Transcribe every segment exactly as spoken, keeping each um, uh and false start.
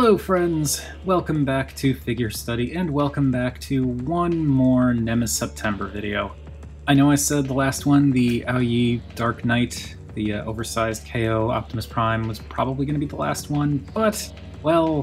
Hello friends, welcome back to Figure Study and welcome back to one more Nemesis September video. I know I said the last one, the Aoyi Dark Knight, the uh, oversized K O Optimus Prime was probably going to be the last one, but, well,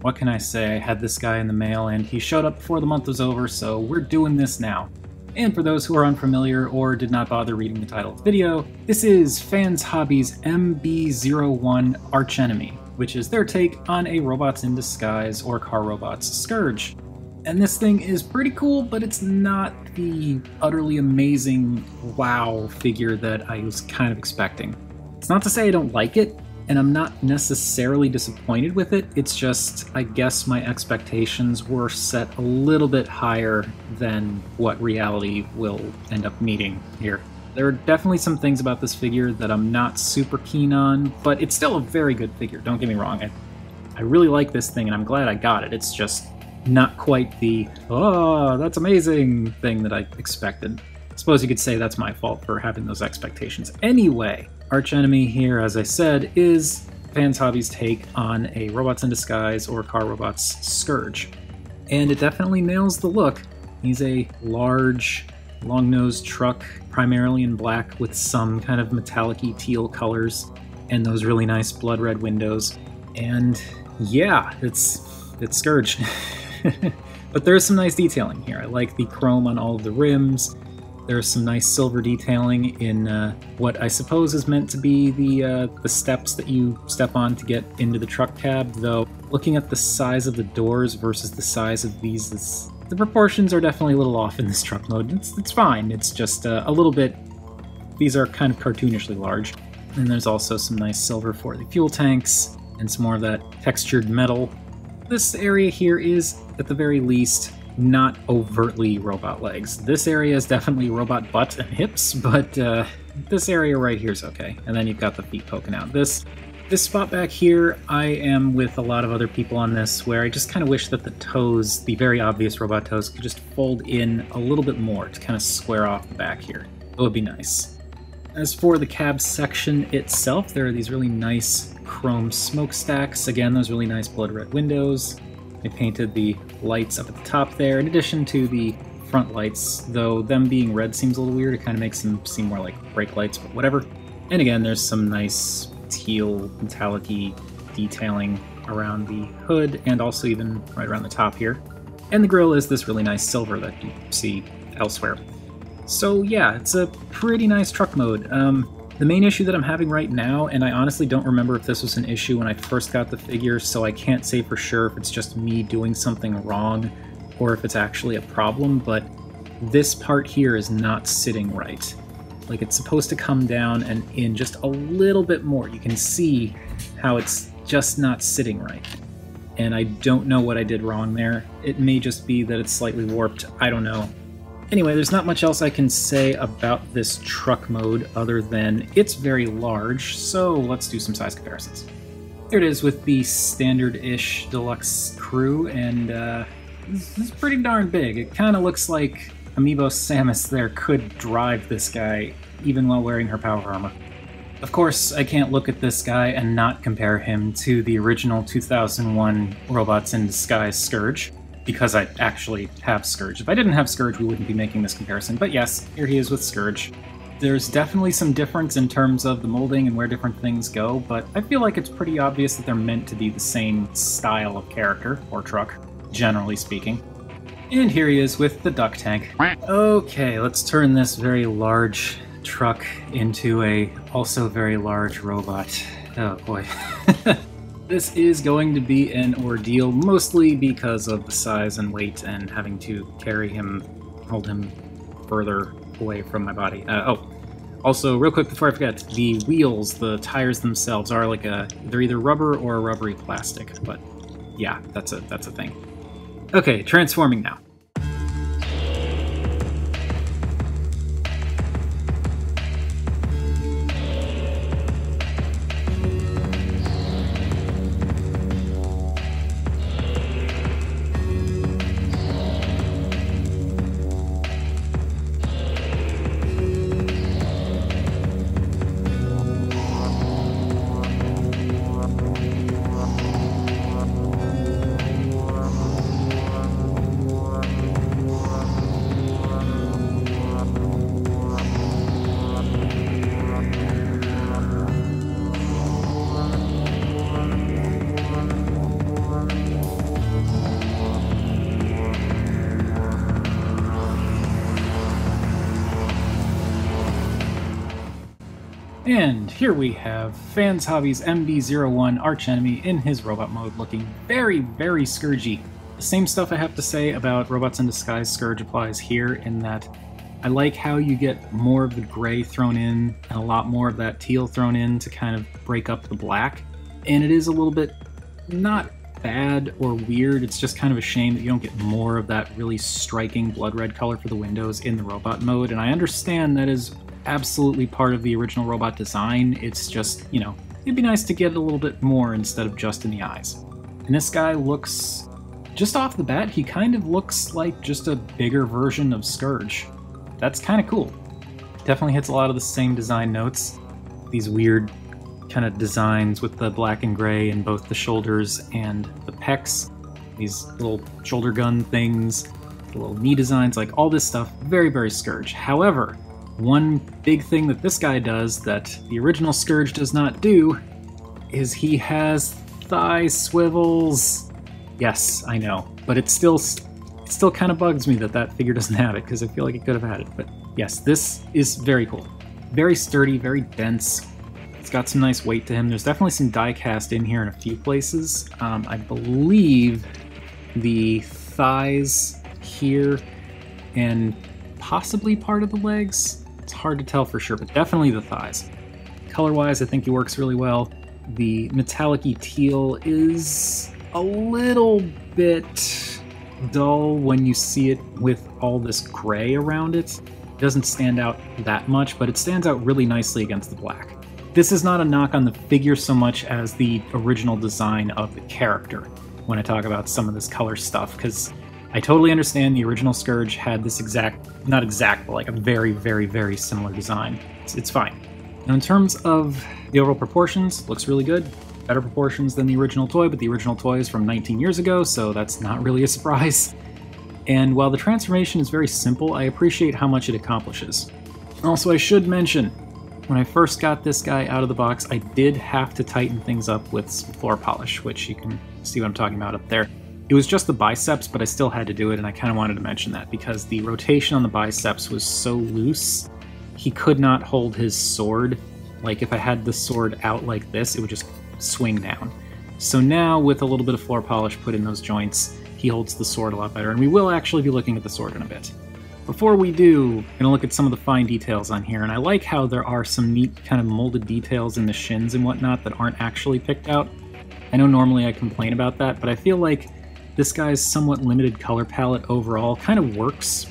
what can I say? I had this guy in the mail and he showed up before the month was over, so we're doing this now. And for those who are unfamiliar or did not bother reading the title of the video, this is Fans Hobby's M B zero one Archenemy, which is their take on a Robots in Disguise or Car Robots Scourge. And this thing is pretty cool, but it's not the utterly amazing wow figure that I was kind of expecting. It's not to say I don't like it, and I'm not necessarily disappointed with it. It's just, I guess my expectations were set a little bit higher than what reality will end up meeting here. There are definitely some things about this figure that I'm not super keen on, but it's still a very good figure, don't get me wrong. I, I really like this thing and I'm glad I got it. It's just not quite the, oh, that's amazing thing that I expected. I suppose you could say that's my fault for having those expectations. Anyway, Archenemy here, as I said, is Fans Hobby's take on a Robots in Disguise or Car Robots Scourge. And it definitely nails the look. He's a large, long-nosed truck, primarily in black with some kind of metallic-y teal colors and those really nice blood red windows. And yeah, it's, it's Scourge. But there is some nice detailing here. I like the chrome on all of the rims. There's some nice silver detailing in uh, what I suppose is meant to be the uh, the steps that you step on to get into the truck cab, though looking at the size of the doors versus the size of these, this, the proportions are definitely a little off in this truck mode. It's, it's fine, it's just uh, a little bit, these are kind of cartoonishly large. And there's also some nice silver for the fuel tanks and some more of that textured metal. This area here is, at the very least, not overtly robot legs. This area is definitely robot butt and hips, but uh, this area right here is okay. And then you've got the feet poking out. This this spot back here, I am with a lot of other people on this, where I just kind of wish that the toes, the very obvious robot toes, could just fold in a little bit more to kind of square off the back here. It would be nice. As for the cab section itself, there are these really nice chrome smokestacks. Again, those really nice blood red windows. They painted the lights up at the top there, in addition to the front lights, though them being red seems a little weird. It kind of makes them seem more like brake lights, but whatever. And again, there's some nice teal, metallic-y detailing around the hood, and also even right around the top here. And the grille is this really nice silver that you see elsewhere. So yeah, it's a pretty nice truck mode. Um, The main issue that I'm having right now, and I honestly don't remember if this was an issue when I first got the figure, so I can't say for sure if it's just me doing something wrong or if it's actually a problem, but this part here is not sitting right. Like, it's supposed to come down and in just a little bit more. You can see how it's just not sitting right. And I don't know what I did wrong there. It may just be that it's slightly warped, I don't know. Anyway, there's not much else I can say about this truck mode other than it's very large, so let's do some size comparisons. Here it is with the standard-ish deluxe crew, and uh, this is pretty darn big. It kind of looks like Amiibo Samus there could drive this guy, even while wearing her power armor. Of course, I can't look at this guy and not compare him to the original two thousand one Robots in Disguise Scourge, because I actually have Scourge. If I didn't have Scourge, we wouldn't be making this comparison, but yes, here he is with Scourge. There's definitely some difference in terms of the molding and where different things go, but I feel like it's pretty obvious that they're meant to be the same style of character, or truck, generally speaking. And here he is with the duck tank. Okay, let's turn this very large truck into a also very large robot. Oh boy. This is going to be an ordeal, mostly because of the size and weight and having to carry him, hold him further away from my body. Uh, oh, also, real quick before I forget, the wheels, the tires themselves are like a, they're either rubber or a rubbery plastic, but yeah, that's a, that's a thing. Okay, transforming now. And here we have Fans Hobby's M B zero one Archenemy in his robot mode, looking very, very Scourgy. The same stuff I have to say about Robots in Disguise Scourge applies here, in that I like how you get more of the gray thrown in and a lot more of that teal thrown in to kind of break up the black. And it is a little bit not bad or weird, it's just kind of a shame that you don't get more of that really striking blood red color for the windows in the robot mode. And I understand that is absolutely part of the original robot design. It's just, you know, it'd be nice to get a little bit more instead of just in the eyes. And this guy looks, just off the bat, he kind of looks like just a bigger version of Scourge. That's kind of cool. Definitely hits a lot of the same design notes. These weird kind of designs with the black and gray in both the shoulders and the pecs. These little shoulder gun things, the little knee designs, like all this stuff, very, very Scourge. However, one big thing that this guy does that the original Scourge does not do is he has thigh swivels. Yes, I know, but it still it still kind of bugs me that that figure doesn't have it, because I feel like it could have had it. But yes, this is very cool. Very sturdy, very dense. It's got some nice weight to him. There's definitely some die cast in here in a few places. Um, I believe the thighs here and possibly part of the legs. It's hard to tell for sure, but definitely the thighs. Color-wise, I think he works really well. The metallic-y teal is a little bit dull when you see it with all this gray around it. It doesn't stand out that much, but it stands out really nicely against the black. This is not a knock on the figure so much as the original design of the character when I talk about some of this color stuff, because I totally understand the original Scourge had this exact, not exact, but like a very, very, very similar design. It's, it's fine. Now in terms of the overall proportions, looks really good. Better proportions than the original toy, but the original toy is from nineteen years ago, so that's not really a surprise. And while the transformation is very simple, I appreciate how much it accomplishes. Also, I should mention, when I first got this guy out of the box, I did have to tighten things up with some floor polish, which you can see what I'm talking about up there. It was just the biceps, but I still had to do it, and I kind of wanted to mention that because the rotation on the biceps was so loose, he could not hold his sword. Like, if I had the sword out like this, it would just swing down. So now, with a little bit of floor polish put in those joints, he holds the sword a lot better, and we will actually be looking at the sword in a bit. Before we do, I'm gonna look at some of the fine details on here, and I like how there are some neat kind of molded details in the shins and whatnot that aren't actually picked out. I know normally I complain about that, but I feel like this guy's somewhat limited color palette overall kind of works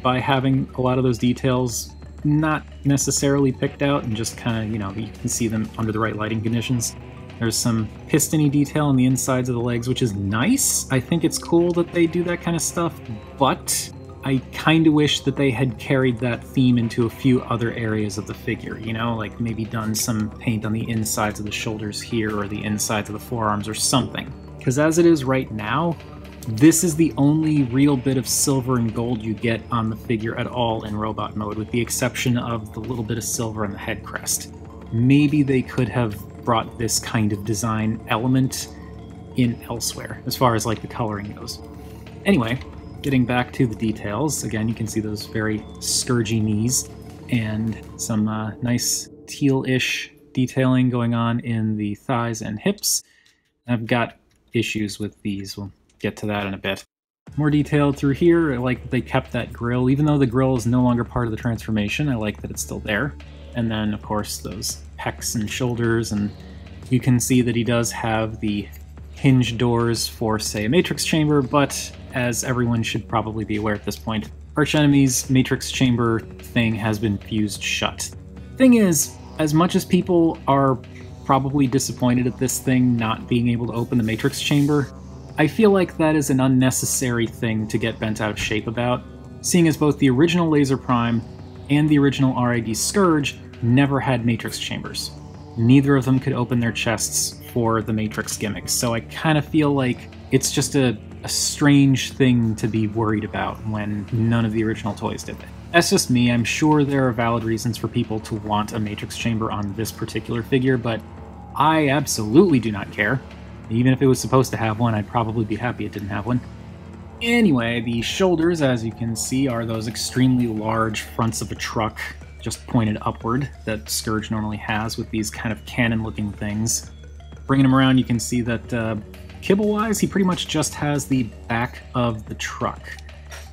by having a lot of those details not necessarily picked out and just kind of, you know, you can see them under the right lighting conditions. There's some pistony detail on the insides of the legs, which is nice. I think it's cool that they do that kind of stuff, but I kind of wish that they had carried that theme into a few other areas of the figure, you know, like maybe done some paint on the insides of the shoulders here or the insides of the forearms or something. Because as it is right now, this is the only real bit of silver and gold you get on the figure at all in robot mode, with the exception of the little bit of silver on the head crest. Maybe they could have brought this kind of design element in elsewhere, as far as like the coloring goes. Anyway, getting back to the details, again, you can see those very Scourgy knees and some uh, nice teal-ish detailing going on in the thighs and hips. I've got issues with these. We'll get to that in a bit. More detail through here. I like that they kept that grill. Even though the grill is no longer part of the transformation, I like that it's still there. And then, of course, those pecs and shoulders, and you can see that he does have the hinge doors for, say, a matrix chamber, but as everyone should probably be aware at this point, Archenemy's matrix chamber thing has been fused shut. Thing is, as much as people are probably disappointed at this thing not being able to open the matrix chamber, I feel like that is an unnecessary thing to get bent out of shape about, seeing as both the original Laser Prime and the original R A G Scourge never had matrix chambers. Neither of them could open their chests for the matrix gimmicks, so I kind of feel like it's just a, a strange thing to be worried about when none of the original toys did that. That's just me. I'm sure there are valid reasons for people to want a matrix chamber on this particular figure, but I absolutely do not care. Even if it was supposed to have one, I'd probably be happy it didn't have one. Anyway, the shoulders, as you can see, are those extremely large fronts of a truck, just pointed upward that Scourge normally has with these kind of cannon-looking things. Bringing him around, you can see that uh, kibble-wise, he pretty much just has the back of the truck.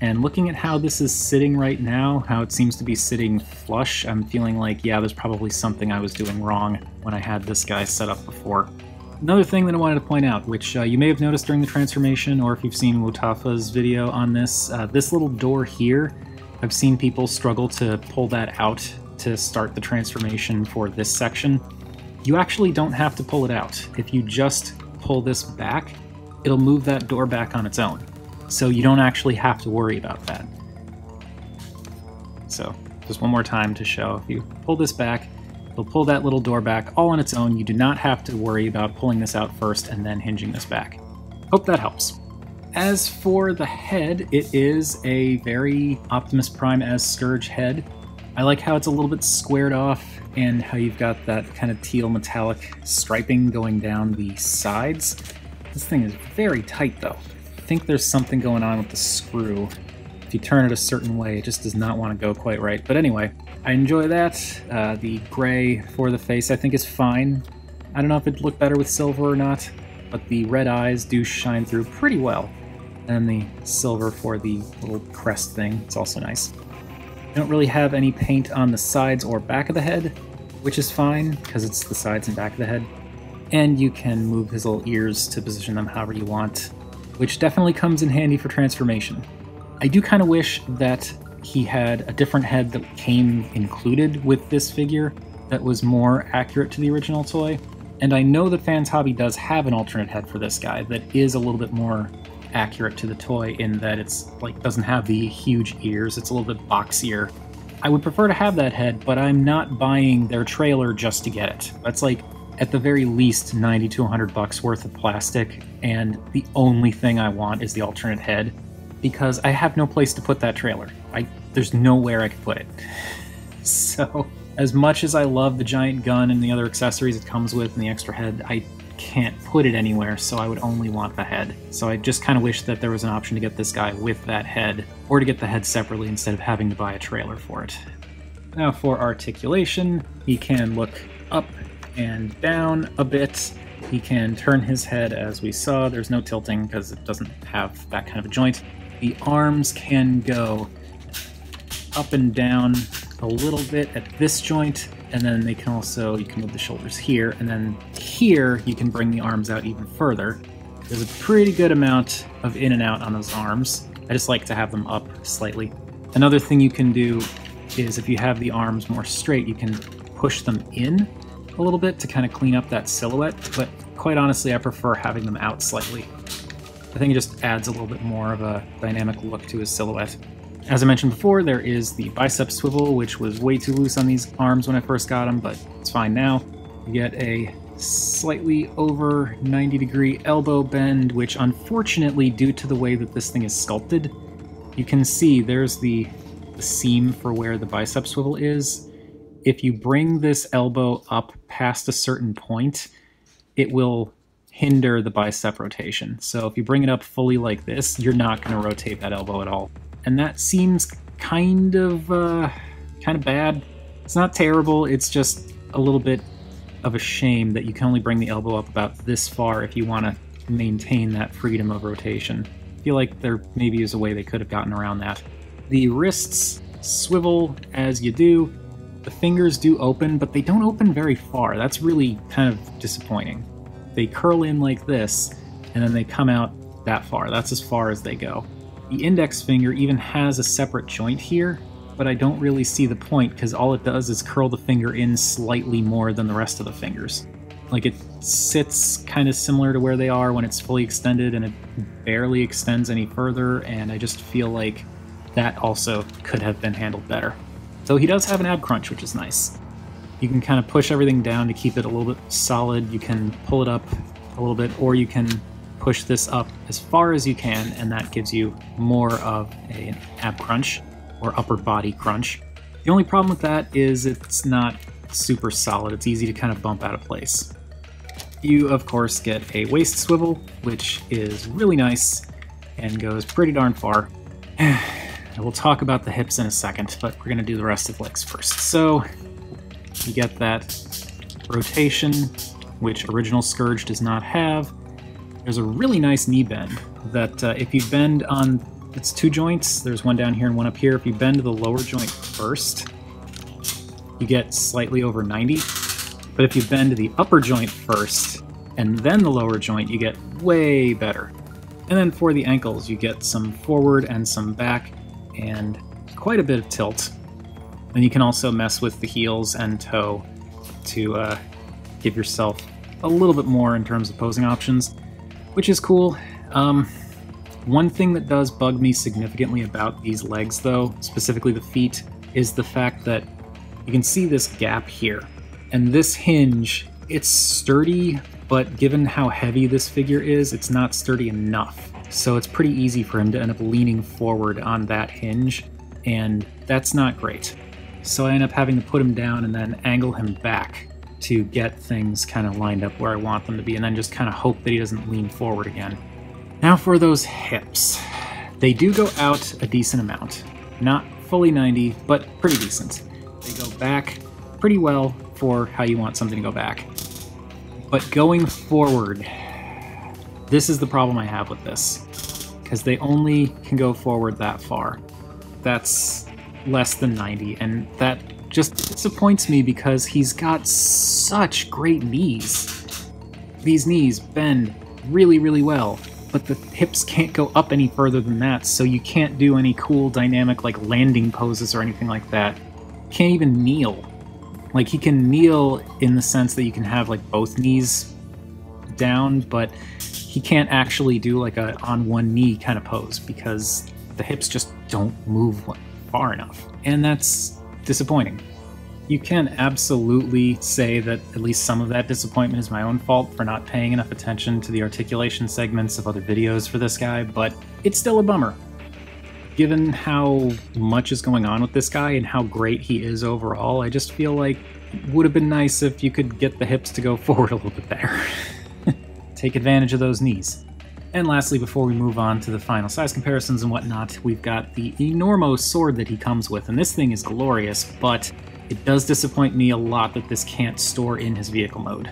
And looking at how this is sitting right now, how it seems to be sitting flush, I'm feeling like, yeah, there's probably something I was doing wrong when I had this guy set up before. Another thing that I wanted to point out, which uh, you may have noticed during the transformation, or if you've seen Wotafa's video on this, uh, this little door here, I've seen people struggle to pull that out to start the transformation for this section. You actually don't have to pull it out. If you just pull this back, it'll move that door back on its own. So you don't actually have to worry about that. So just one more time to show, if you pull this back, it'll pull that little door back all on its own. You do not have to worry about pulling this out first and then hinging this back. Hope that helps. As for the head, it is a very Optimus Prime as Scourge head. I like how it's a little bit squared off and how you've got that kind of teal metallic striping going down the sides. This thing is very tight though. I think there's something going on with the screw. If you turn it a certain way, it just does not want to go quite right. But anyway, I enjoy that. Uh, the gray for the face I think is fine. I don't know if it'd look better with silver or not, but the red eyes do shine through pretty well. And the silver for the little crest thing, it's also nice. I don't really have any paint on the sides or back of the head, which is fine because it's the sides and back of the head. And you can move his little ears to position them however you want, which definitely comes in handy for transformation. I do kind of wish that he had a different head that came included with this figure that was more accurate to the original toy. And I know that Fans Hobby does have an alternate head for this guy that is a little bit more accurate to the toy in that it's like doesn't have the huge ears, it's a little bit boxier. I would prefer to have that head, but I'm not buying their trailer just to get it. That's like at the very least ninety to one hundred bucks worth of plastic, and the only thing I want is the alternate head because I have no place to put that trailer. I there's nowhere I could put it. So as much as I love the giant gun and the other accessories it comes with and the extra head, I can't put it anywhere, so I would only want the head. So I just kind of wish that there was an option to get this guy with that head, or to get the head separately instead of having to buy a trailer for it. Now for articulation, he can look up and down a bit. He can turn his head as we saw. There's no tilting because it doesn't have that kind of a joint. The arms can go up and down a little bit at this joint, and then they can also, you can move the shoulders here, and then here you can bring the arms out even further. There's a pretty good amount of in and out on those arms. I just like to have them up slightly. Another thing you can do is if you have the arms more straight, you can push them in a little bit to kind of clean up that silhouette, but quite honestly I prefer having them out slightly. I think it just adds a little bit more of a dynamic look to his silhouette. As I mentioned before, there is the bicep swivel, which was way too loose on these arms when I first got them, but it's fine now. You get a slightly over ninety degree elbow bend, which unfortunately, due to the way that this thing is sculpted, you can see there's the, the seam for where the bicep swivel is. If you bring this elbow up past a certain point, it will hinder the bicep rotation. So if you bring it up fully like this, you're not going to rotate that elbow at all. And that seems kind of uh, kind of bad. It's not terrible, it's just a little bit of a shame that you can only bring the elbow up about this far if you want to maintain that freedom of rotation. I feel like there maybe is a way they could have gotten around that. The wrists swivel as you do. The fingers do open, but they don't open very far. That's really kind of disappointing. They curl in like this, and then they come out that far. That's as far as they go. The index finger even has a separate joint here, but I don't really see the point because all it does is curl the finger in slightly more than the rest of the fingers. Like it sits kind of similar to where they are when it's fully extended, and it barely extends any further, and I just feel like that also could have been handled better. So he does have an ab crunch, which is nice. You can kind of push everything down to keep it a little bit solid. You can pull it up a little bit, or you can push this up as far as you can, and that gives you more of an ab crunch or upper body crunch. The only problem with that is it's not super solid. It's easy to kind of bump out of place. You, of course, get a waist swivel, which is really nice and goes pretty darn far. And we'll talk about the hips in a second, but we're going to do the rest of the legs first. So you get that rotation, which original Scourge does not have. There's a really nice knee bend that uh, if you bend on its two joints, there's one down here and one up here, if you bend the lower joint first, you get slightly over ninety. But if you bend the upper joint first and then the lower joint, you get way better. And then for the ankles, you get some forward and some back and quite a bit of tilt. And you can also mess with the heels and toe to uh, give yourself a little bit more in terms of posing options, which is cool. Um, one thing that does bug me significantly about these legs, though, specifically the feet, is the fact that you can see this gap here. And this hinge, it's sturdy, but given how heavy this figure is, it's not sturdy enough. So it's pretty easy for him to end up leaning forward on that hinge, and that's not great. So I end up having to put him down and then angle him back to get things kind of lined up where I want them to be, and then just kind of hope that he doesn't lean forward again. Now for those hips. They do go out a decent amount. Not fully ninety, but pretty decent. They go back pretty well for how you want something to go back. But going forward, this is the problem I have with this, because they only can go forward that far. That's less than ninety, and that just disappoints me because he's got such great knees. These knees bend really, really well, but the hips can't go up any further than that, so you can't do any cool dynamic like landing poses or anything like that. Can't even kneel. Like, he can kneel in the sense that you can have like both knees down, but he can't actually do like a on one knee kind of pose because the hips just don't move far enough, and that's disappointing. You can absolutely say that at least some of that disappointment is my own fault for not paying enough attention to the articulation segments of other videos for this guy, but it's still a bummer. Given how much is going on with this guy and how great he is overall, I just feel like it would have been nice if you could get the hips to go forward a little bit better. Take advantage of those knees. And lastly, before we move on to the final size comparisons and whatnot, we've got the enormous sword that he comes with, and this thing is glorious, but it does disappoint me a lot that this can't store in his vehicle mode.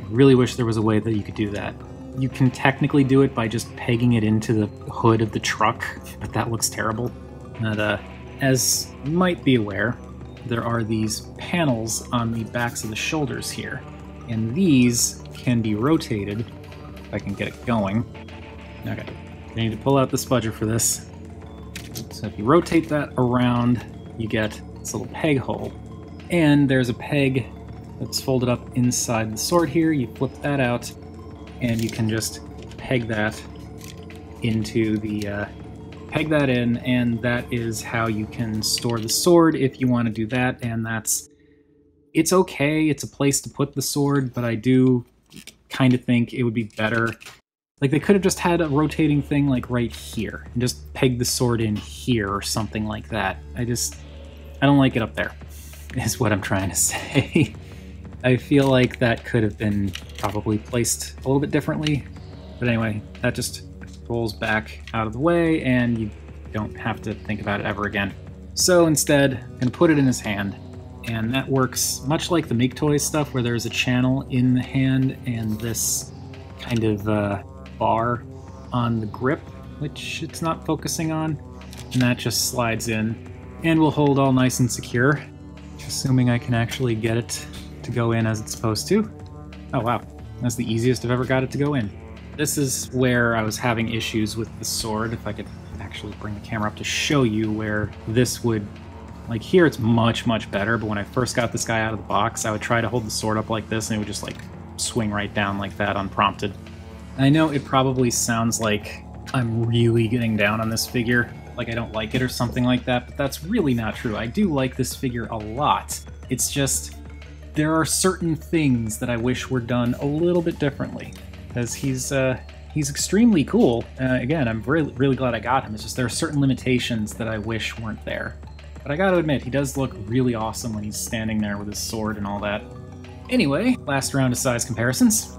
I really wish there was a way that you could do that. You can technically do it by just pegging it into the hood of the truck, but that looks terrible. And, uh, as you might be aware, there are these panels on the backs of the shoulders here, and these can be rotated if I can get it going. Okay, I need to pull out the spudger for this. So if you rotate that around, you get this little peg hole, and there's a peg that's folded up inside the sword here. You flip that out, and you can just peg that into the, uh, peg that in, and that is how you can store the sword if you want to do that, and that's, it's okay, it's a place to put the sword, but I do kind of think it would be better, like they could have just had a rotating thing like right here, and just peg the sword in here or something like that. I just, I don't like it up there, is what I'm trying to say. I feel like that could have been probably placed a little bit differently, but anyway, that just rolls back out of the way and you don't have to think about it ever again. So instead, I'm gonna put it in his hand, and that works much like the Make Toys stuff where there's a channel in the hand and this kind of uh, bar on the grip, which it's not focusing on, and that just slides in and will hold all nice and secure, assuming I can actually get it to go in as it's supposed to. Oh wow, that's the easiest I've ever got it to go in. This is where I was having issues with the sword. If I could actually bring the camera up to show you where this would, like here it's much, much better, but when I first got this guy out of the box, I would try to hold the sword up like this and it would just like swing right down like that unprompted. And I know it probably sounds like I'm really getting down on this figure, like I don't like it or something like that, but that's really not true. I do like this figure a lot. It's just, there are certain things that I wish were done a little bit differently, because he's uh, he's extremely cool. Uh, again, I'm really, really glad I got him. It's just there are certain limitations that I wish weren't there. But I gotta admit, he does look really awesome when he's standing there with his sword and all that. Anyway, last round of size comparisons.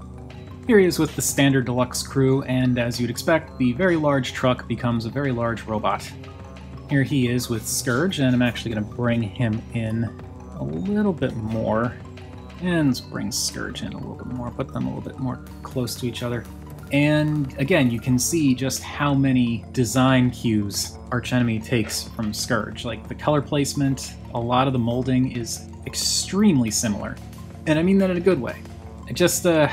Here he is with the standard deluxe crew, and as you'd expect, the very large truck becomes a very large robot. Here he is with Scourge, and I'm actually going to bring him in a little bit more. And let's bring Scourge in a little bit more, put them a little bit more close to each other. And again, you can see just how many design cues Archenemy takes from Scourge. Like the color placement, a lot of the molding is extremely similar. And I mean that in a good way. It just, uh,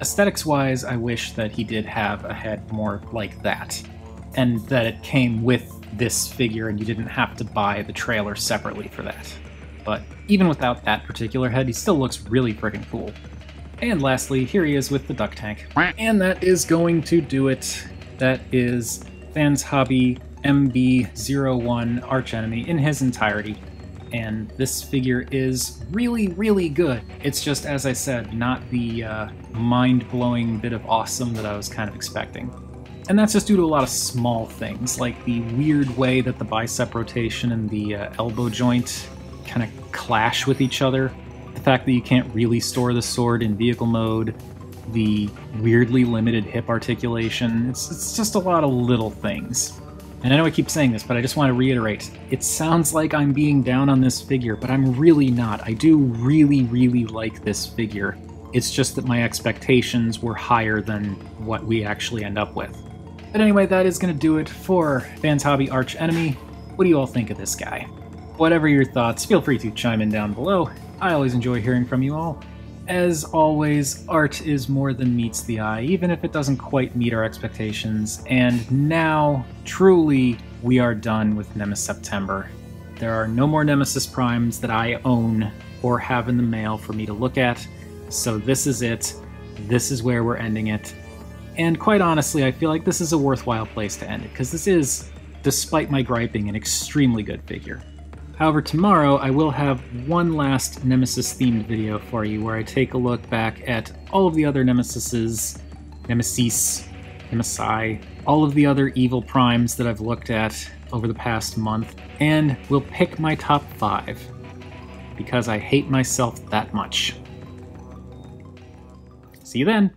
aesthetics-wise, I wish that he did have a head more like that. And that it came with this figure and you didn't have to buy the trailer separately for that. But even without that particular head, he still looks really friggin' cool. And lastly, here he is with the duck tank. And that is going to do it. That is Fans Hobby M B zero one Archenemy in his entirety. And this figure is really, really good. It's just, as I said, not the uh, mind-blowing bit of awesome that I was kind of expecting. And that's just due to a lot of small things, like the weird way that the bicep rotation and the uh, elbow joint kind of clash with each other, the fact that you can't really store the sword in vehicle mode, the weirdly limited hip articulation. It's, it's just a lot of little things. And I know I keep saying this, but I just want to reiterate, it sounds like I'm being down on this figure, but I'm really not. I do really, really like this figure. It's just that my expectations were higher than what we actually end up with. But anyway, that is going to do it for Fans Hobby Archenemy. What do you all think of this guy? Whatever your thoughts, feel free to chime in down below. I always enjoy hearing from you all. As always, art is more than meets the eye, even if it doesn't quite meet our expectations. And now, truly, we are done with Nemesis September. There are no more Nemesis Primes that I own or have in the mail for me to look at. So this is it. This is where we're ending it. And quite honestly, I feel like this is a worthwhile place to end it, because this is, despite my griping, an extremely good figure. However, tomorrow I will have one last Nemesis-themed video for you where I take a look back at all of the other Nemesises, Nemesis, Nemesi, all of the other evil primes that I've looked at over the past month, and will pick my top five, because I hate myself that much. See you then!